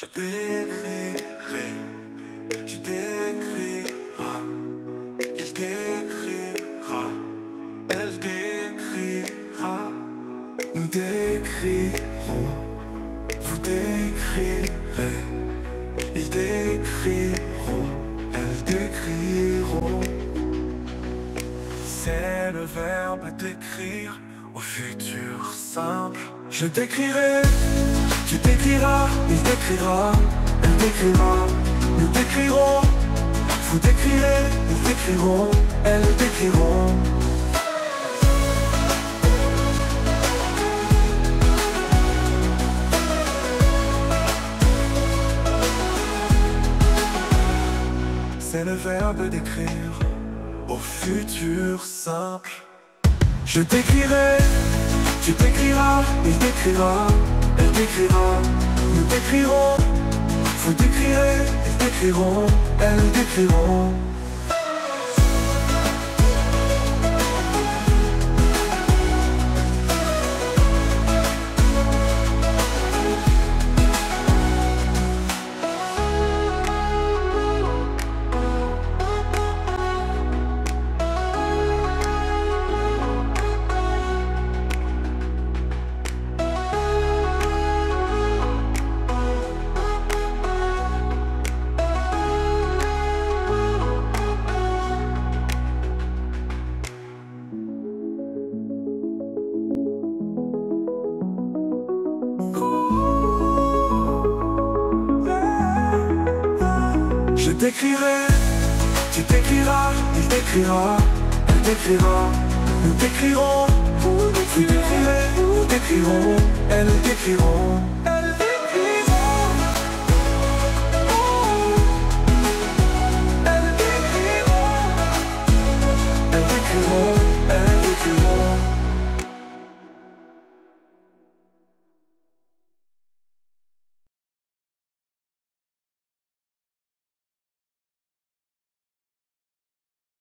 Je décrirai, tu décriras, il décrira, elle décrira, nous décrirons, vous décrirez, ils décriront, elles décriront. C'est le verbe décrire au futur simple. Je décrirai, tu décriras, il décrira, elle décrira, nous décrirons, vous décrirez, nous décrirons, elles décriront. C'est le verbe décrire au futur simple. Je décrirai, tu décriras, il décrira, elle décrira, nous décrirons, vous décrirez, ils décriront, elles décriront. Je décrirai, tu décriras, il décrira, elle décrira, nous décrirons, vous décrirez, nous décrirons, elles décriront.